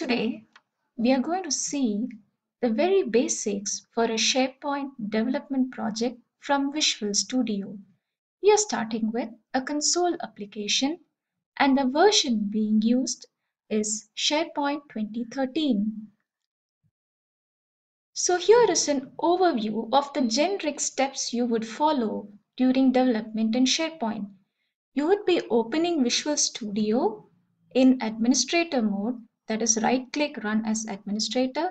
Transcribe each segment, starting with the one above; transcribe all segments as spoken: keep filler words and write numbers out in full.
Today, we are going to see the very basics for a SharePoint development project from Visual Studio. We are starting with a console application, and the version being used is SharePoint twenty thirteen. So here is an overview of the generic steps you would follow during development in SharePoint. You would be opening Visual Studio in administrator mode, that is right click run as administrator.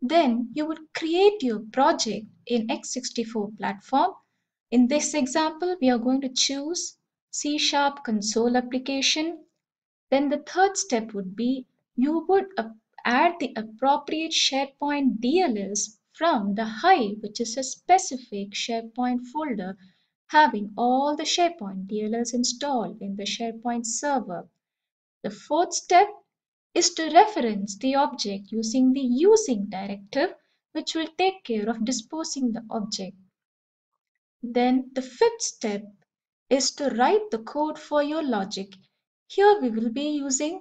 Then you would create your project in x sixty-four platform. In this example, we are going to choose C sharp console application. Then the third step would be you would add the appropriate SharePoint D L Ls from the Hive, which is a specific SharePoint folder having all the SharePoint D L Ls installed in the SharePoint server. The fourth step is to reference the object using the using directive, which will take care of disposing the object. Then the fifth step is to write the code for your logic. Here we will be using,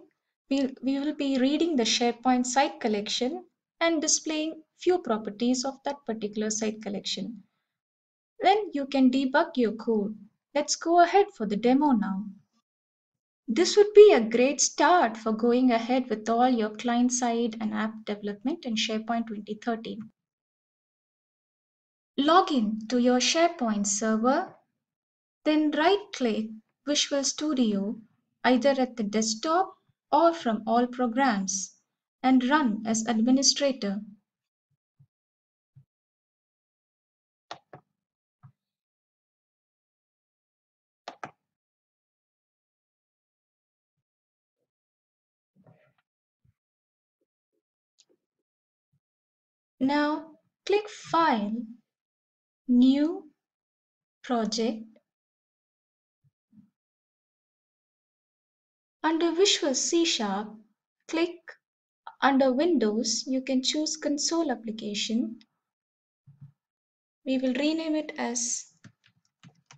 we will be reading the SharePoint site collection and displaying few properties of that particular site collection. Then you can debug your code. Let's go ahead for the demo now. This would be a great start for going ahead with all your client-side and app development in SharePoint twenty thirteen. Log in to your SharePoint server, then right-click Visual Studio either at the desktop or from all programs and run as administrator. Now click File, New Project. Under Visual C sharp, click under Windows, you can choose Console Application. We will rename it as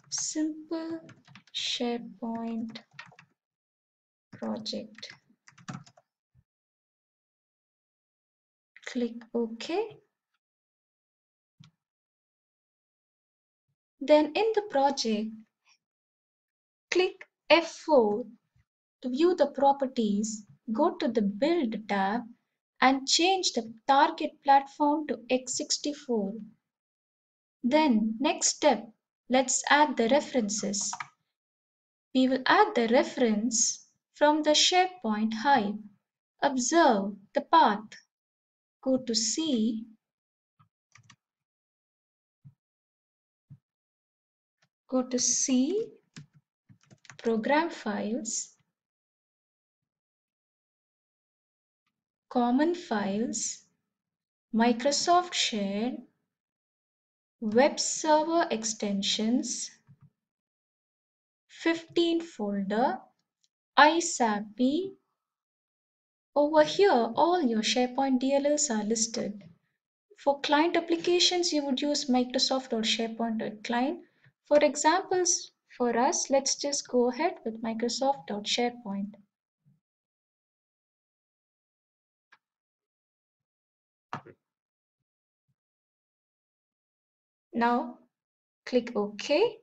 Simple SharePoint Project. Click OK. Then in the project, click F four to view the properties. Go to the Build tab and change the target platform to x sixty-four. Then next step, let's add the references. We will add the reference from the SharePoint Hive. Observe the path. Go to C, go to C, Program Files, Common Files, Microsoft Share, Web Server Extensions, fifteen folder, I S A P I. Over here, all your SharePoint D L Ls are listed. For client applications, you would use Microsoft dot SharePoint dot Client. For examples for us, let's just go ahead with Microsoft dot SharePoint. Now, click OK.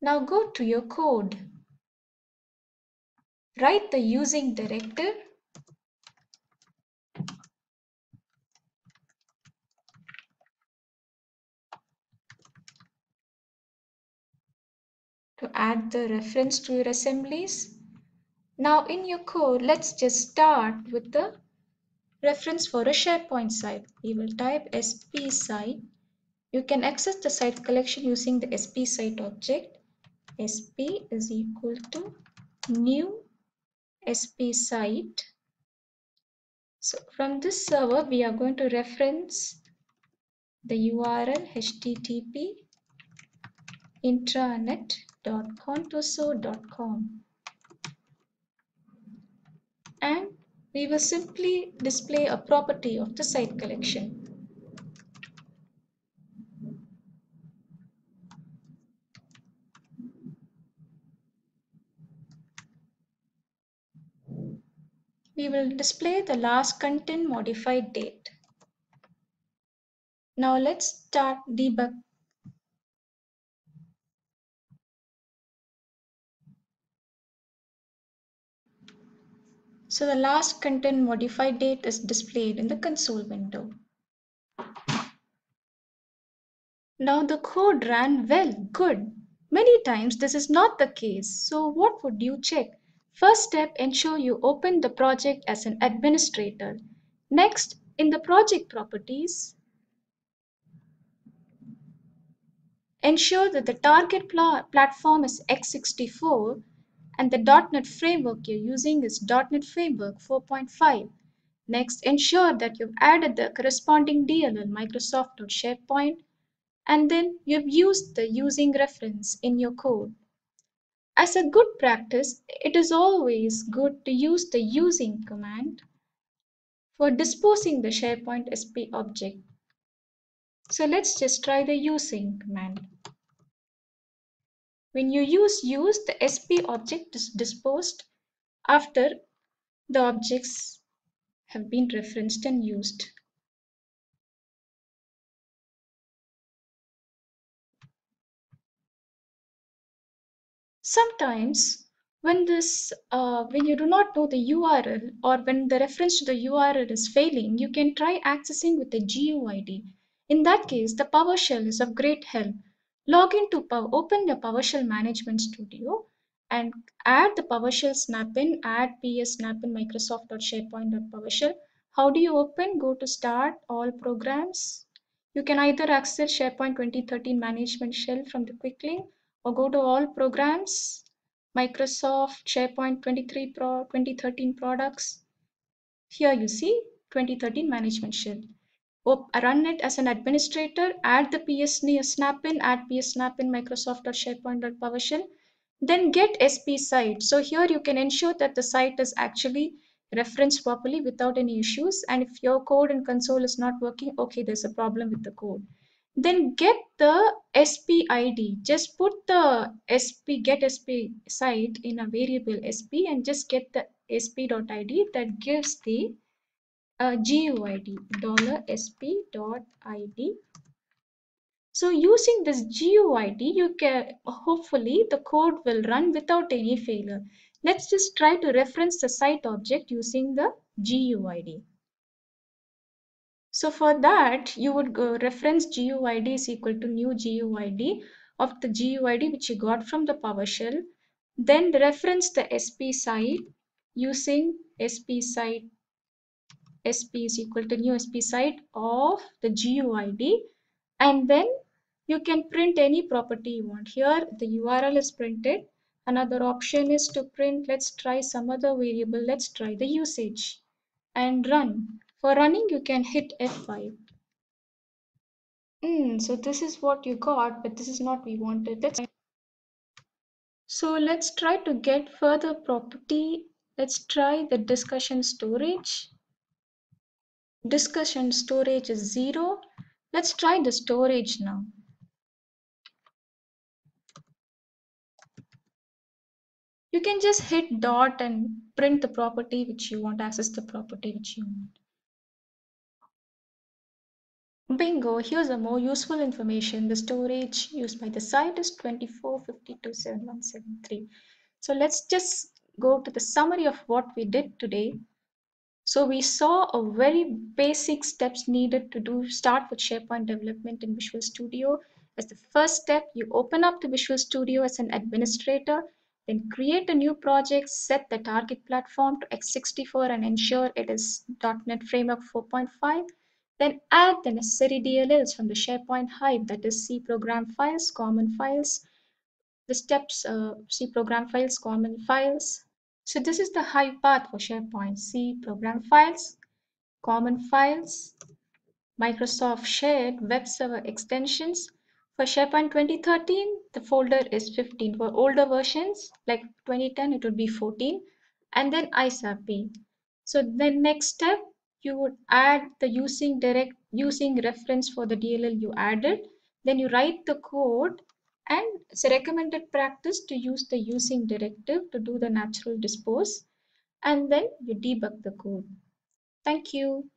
Now go to your code. Write the using directive. To add the reference to your assemblies. Now in your code, let's just start with the reference for a SharePoint site. We will type SPSite. You can access the site collection using the SPSite object. S P is equal to new SPSite. So from this server, we are going to reference the U R L H T T P intranet dot contoso dot com, and we will simply display a property of the site collection. we will display the last content modified date. Now let's start debug. So the last content modified date is displayed in the console window. Now the code ran well, good. Many times this is not the case. So what would you check? First step, ensure you open the project as an administrator. Next, in the project properties, ensure that the target pl- platform is x sixty-four and the dot net framework you're using is dot net Framework four point five. Next, ensure that you've added the corresponding D L L Microsoft or SharePoint, and then you've used the using reference in your code. As a good practice, it is always good to use the using command for disposing the SharePoint S P object. So let's just try the using command. When you use use, the S P object is disposed after the objects have been referenced and used. Sometimes when this uh, when you do not know the U R L or when the reference to the U R L is failing, you can try accessing with the G U I D. In that case, the PowerShell is of great help. Log into Power, open the PowerShell Management Studio and add the PowerShell snap-in, add P S snap-in Microsoft.SharePoint.PowerShell. How do you open? Go to Start, All Programs. You can either access SharePoint twenty thirteen Management Shell from the quick link, or go to All Programs, Microsoft SharePoint twenty-three Pro, twenty thirteen Products. Here you see twenty thirteen Management Shell. Run it as an administrator, add the P S snap-in, add P S snap-in Microsoft.SharePoint.PowerShell. Then get SPSite. So here you can ensure that the site is actually referenced properly without any issues. And if your code and console is not working, okay, there's a problem with the code. Then get the S P I D. Just put the S P, get SPSite in a variable S P, and just get the S P dot I D that gives the uh, G U I D, dollar S P dot I D. So using this G U I D, you can hopefully the code will run without any failure. Let's just try to reference the site object using the G U I D. So for that, you would go reference G U I D is equal to new G U I D of the G U I D which you got from the PowerShell. Then reference the SPSite using SPSite. S P is equal to new SPSite of the G U I D. And then you can print any property you want. Here the U R L is printed. Another option is to print. Let's try some other variable. Let's try the usage and run. For running, you can hit F five. Mm, so this is what you got, but this is not what we wanted. Let's so let's try to get further property. Let's try the discussion storage. Discussion storage is zero. Let's try the storage now. You can just hit dot and print the property which you want, access the property which you want. Bingo, here's a more useful information. The storage used by the site is twenty-four fifty-two seventy-one seventy-three. So let's just go to the summary of what we did today. So we saw a very basic steps needed to do. Start with SharePoint development in Visual Studio. As the first step, you open up the Visual Studio as an administrator, then create a new project, set the target platform to x sixty-four and ensure it is dot net Framework four point five. Then add the necessary D L Ls from the SharePoint Hive, that is C program files, common files, the steps uh, C program files, common files. So this is the Hive path for SharePoint, C program files, common files, Microsoft shared web server extensions. For SharePoint twenty thirteen, the folder is fifteen. For older versions like twenty ten, it would be fourteen. And then I S A P I. So the next step, you would add the using direct using reference for the D L L you added. Then you write the code, and it's a recommended practice to use the using directive to do the natural dispose. and then you debug the code. Thank you.